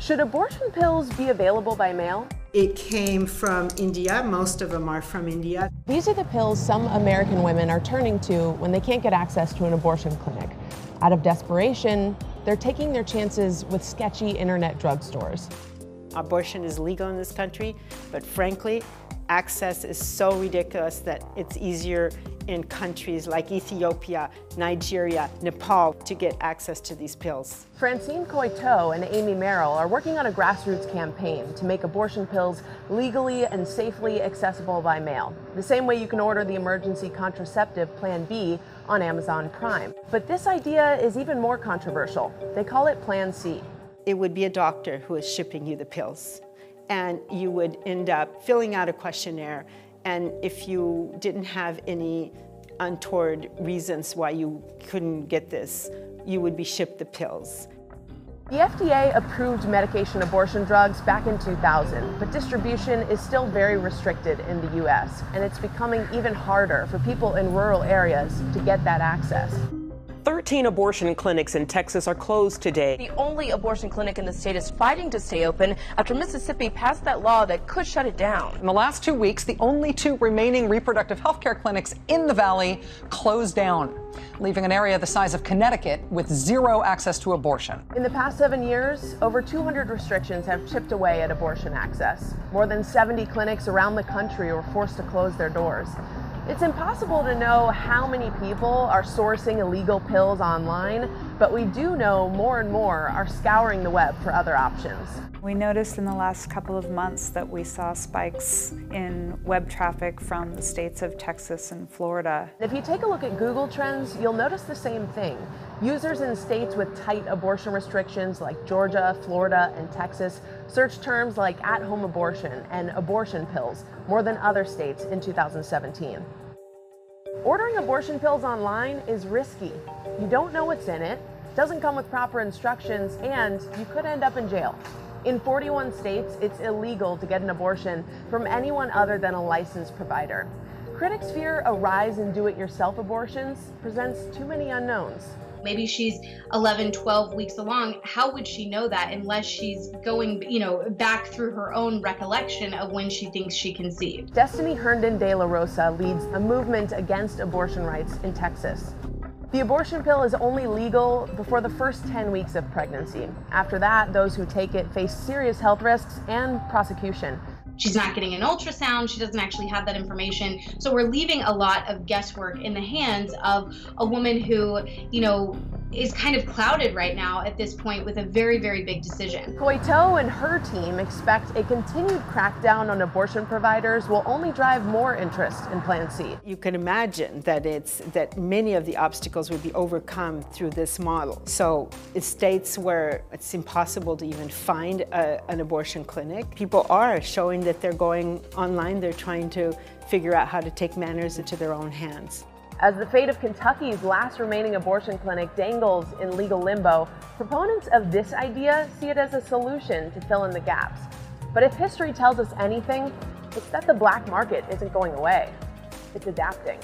Should abortion pills be available by mail? It came from India. Most of them are from India. These are the pills some American women are turning to when they can't get access to an abortion clinic. Out of desperation, they're taking their chances with sketchy internet drugstores. Abortion is legal in this country, but frankly, access is so ridiculous that it's easier in countries like Ethiopia, Nigeria, Nepal to get access to these pills. Francine Coyteau and Amy Merrill are working on a grassroots campaign to make abortion pills legally and safely accessible by mail, the same way you can order the emergency contraceptive Plan B on Amazon Prime. But this idea is even more controversial. They call it Plan C. It would be a doctor who is shipping you the pills, and you would end up filling out a questionnaire, and if you didn't have any untoward reasons why you couldn't get this, you would be shipped the pills. The FDA approved medication abortion drugs back in 2000, but distribution is still very restricted in the US, and it's becoming even harder for people in rural areas to get that access. 13 abortion clinics in Texas are closed today. The only abortion clinic in the state is fighting to stay open after Mississippi passed that law that could shut it down. In the last 2 weeks, the only 2 remaining reproductive health care clinics in the valley closed down, leaving an area the size of Connecticut with 0 access to abortion. In the past 7 years, over 200 restrictions have chipped away at abortion access. More than 70 clinics around the country were forced to close their doors. It's impossible to know how many people are sourcing illegal pills online, but we do know more and more are scouring the web for other options. We noticed in the last couple of months that we saw spikes in web traffic from the states of Texas and Florida. If you take a look at Google Trends, you'll notice the same thing. Users in states with tight abortion restrictions like Georgia, Florida, and Texas searched terms like at-home abortion and abortion pills more than other states in 2017. Ordering abortion pills online is risky. You don't know what's in it, doesn't come with proper instructions, and you could end up in jail. In 41 states, it's illegal to get an abortion from anyone other than a licensed provider. Critics fear a rise in do-it-yourself abortions presents too many unknowns. Maybe she's 11, 12 weeks along. How would she know that unless she's going, back through her own recollection of when she thinks she conceived? Destiny Herndon De La Rosa leads a movement against abortion rights in Texas. The abortion pill is only legal before the first 10 weeks of pregnancy. After that, those who take it face serious health risks and prosecution. She's not getting an ultrasound. She doesn't actually have that information. So we're leaving a lot of guesswork in the hands of a woman who, is kind of clouded right now at this point with a very, very big decision. Koito and her team expect a continued crackdown on abortion providers will only drive more interest in Plan C. You can imagine that many of the obstacles would be overcome through this model. So in states where it's impossible to even find an abortion clinic, people are showing that they're going online. They're trying to figure out how to take matters into their own hands. As the fate of Kentucky's last remaining abortion clinic dangles in legal limbo, proponents of this idea see it as a solution to fill in the gaps. But if history tells us anything, it's that the black market isn't going away. It's adapting.